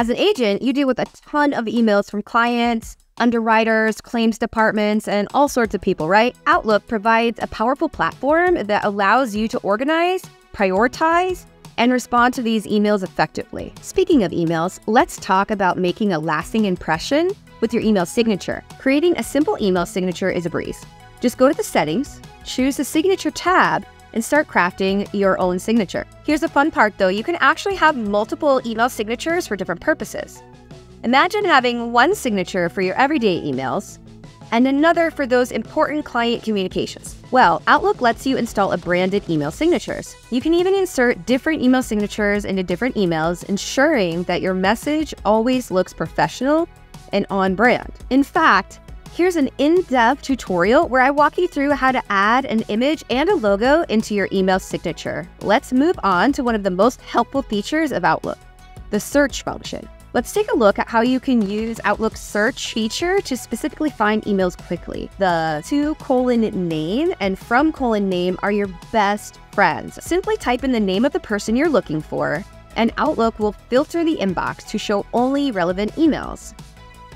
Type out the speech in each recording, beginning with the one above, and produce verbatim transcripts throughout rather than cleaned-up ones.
As an agent, you deal with a ton of emails from clients, underwriters, claims departments, and all sorts of people, right? Outlook provides a powerful platform that allows you to organize, prioritize, and respond to these emails effectively. Speaking of emails, let's talk about making a lasting impression with your email signature. Creating a simple email signature is a breeze. Just go to the settings, choose the signature tab, and start crafting your own signature. Here's the fun part though, you can actually have multiple email signatures for different purposes. Imagine having one signature for your everyday emails and another for those important client communications. Well, Outlook lets you install a branded email signatures. You can even insert different email signatures into different emails, ensuring that your message always looks professional and on brand. In fact, here's an in-depth tutorial where I walk you through how to add an image and a logo into your email signature. Let's move on to one of the most helpful features of Outlook, the search function. Let's take a look at how you can use Outlook's search feature to specifically find emails quickly. The to colon name and from colon name are your best friends. Simply type in the name of the person you're looking for, and Outlook will filter the inbox to show only relevant emails.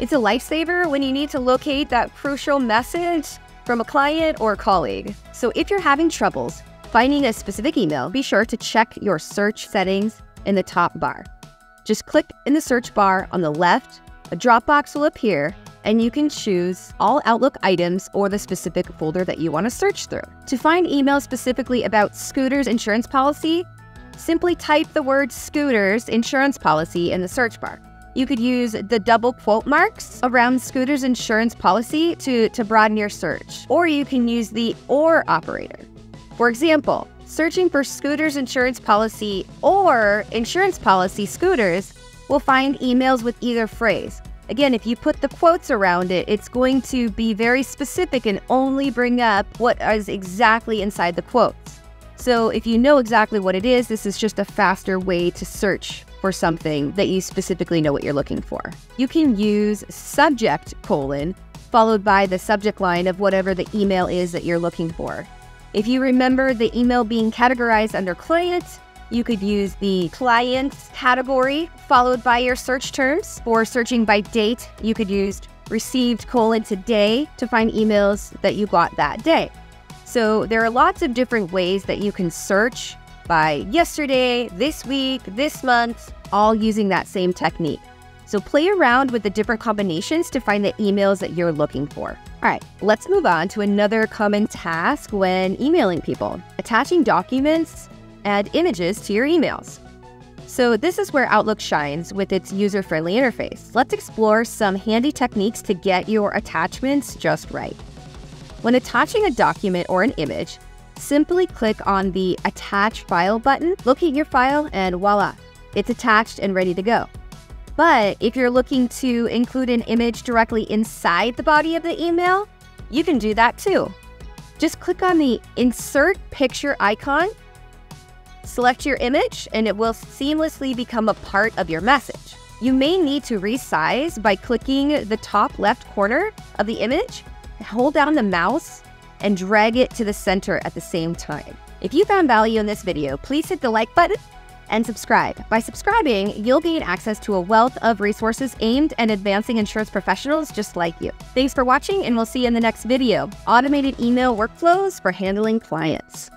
It's a lifesaver when you need to locate that crucial message from a client or a colleague. So if you're having troubles finding a specific email, be sure to check your search settings in the top bar. Just click in the search bar on the left, a drop box will appear, and you can choose all Outlook items or the specific folder that you want to search through. To find emails specifically about Scooter's insurance policy, simply type the word Scooter's insurance policy in the search bar. You could use the double quote marks around Scooter's insurance policy to, to broaden your search, or you can use the or operator. For example, searching for Scooter's insurance policy or insurance policy Scooter's will find emails with either phrase. Again, if you put the quotes around it, it's going to be very specific and only bring up what is exactly inside the quotes. So if you know exactly what it is, this is just a faster way to search for something that you specifically know what you're looking for. You can use subject colon followed by the subject line of whatever the email is that you're looking for. If you remember the email being categorized under client, you could use the client category followed by your search terms. For searching by date, you could use received colon today to find emails that you got that day. So there are lots of different ways that you can search by yesterday, this week, this month, all using that same technique. So play around with the different combinations to find the emails that you're looking for. All right, let's move on to another common task when emailing people, attaching documents and images to your emails. So this is where Outlook shines with its user-friendly interface. Let's explore some handy techniques to get your attachments just right. When attaching a document or an image, simply click on the Attach File button, locate your file, and voila, it's attached and ready to go. But if you're looking to include an image directly inside the body of the email, you can do that too. Just click on the Insert Picture icon, select your image, and it will seamlessly become a part of your message. You may need to resize by clicking the top left corner of the image, hold down the mouse, and drag it to the center at the same time. If you found value in this video, please hit the like button and subscribe. By subscribing, you'll gain access to a wealth of resources aimed at advancing insurance professionals just like you. Thanks for watching, and we'll see you in the next video. Automated email workflows for handling clients.